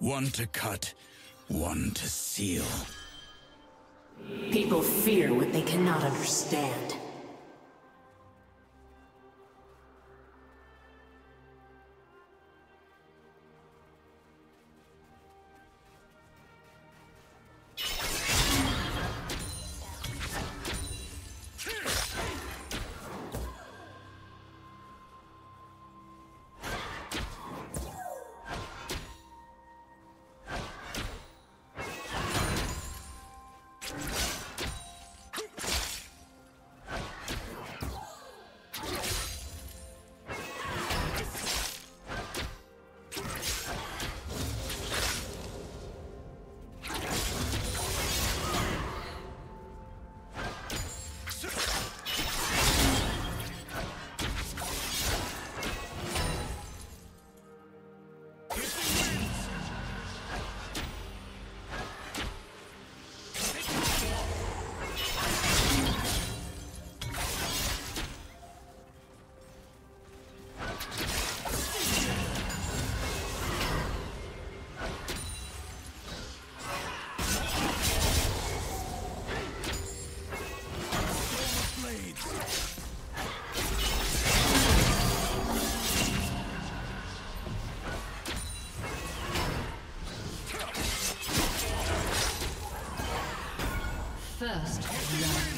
One to cut, one to seal. People fear what they cannot understand. First, love.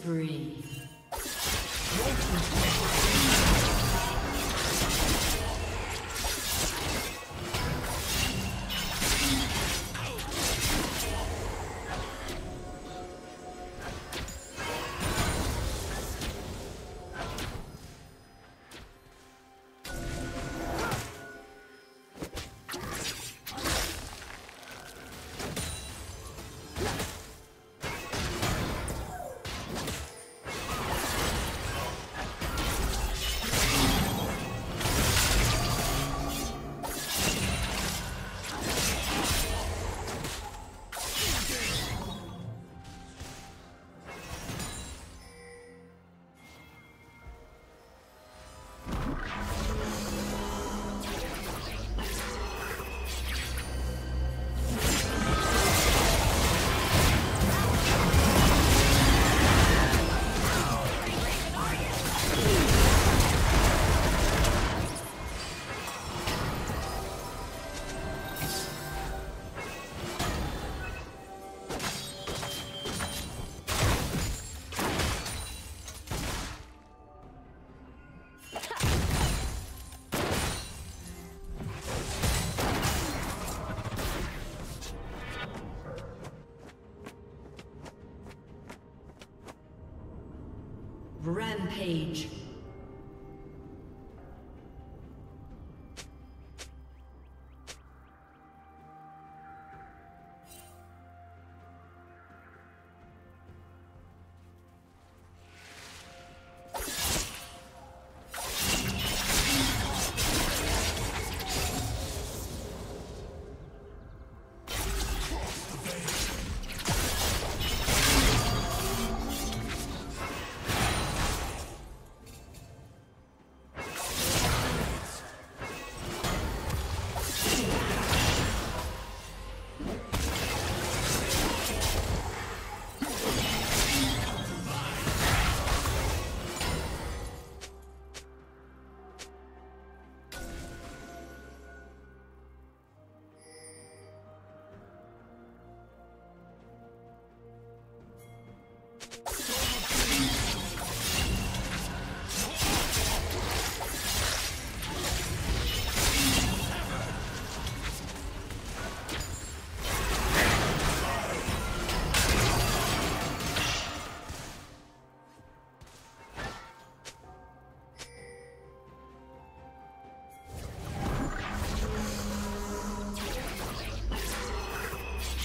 spree. Rampage.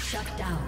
Shut down.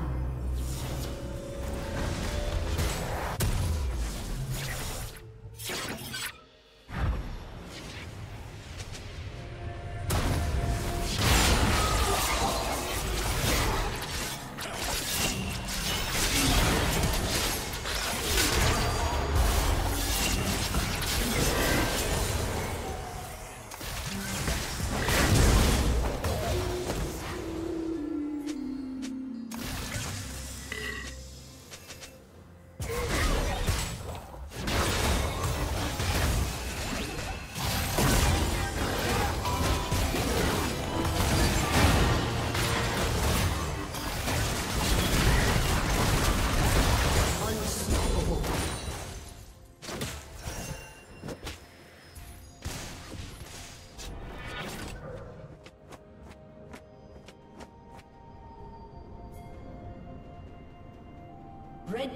Red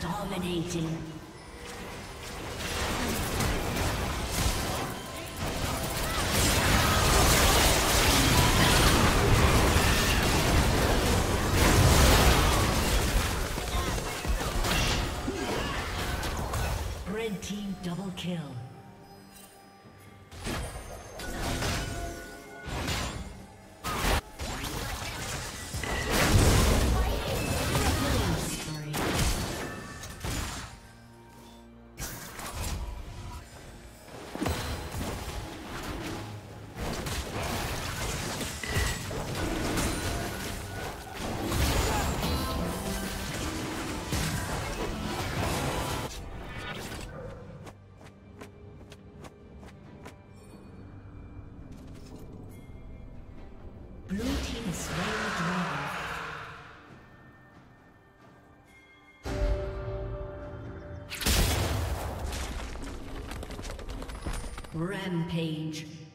Dominating. Red team double kill. Rampage.